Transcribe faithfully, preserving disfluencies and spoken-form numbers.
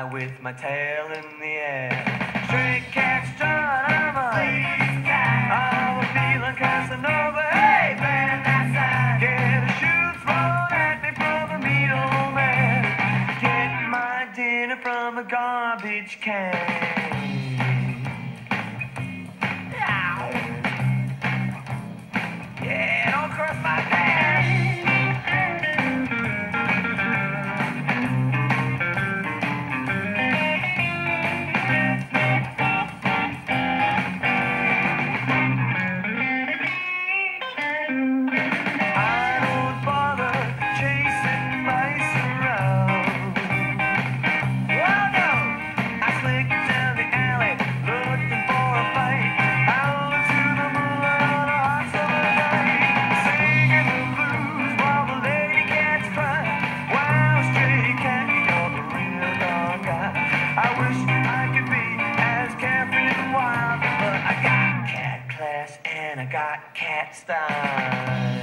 high with my tail in the air. Stray cats turn on my sleeve. I was feeling Casanova. Hey, man, that's that. Get a shoe thrown at me from a meat old man. Get my dinner from a garbage can. And I got cat style.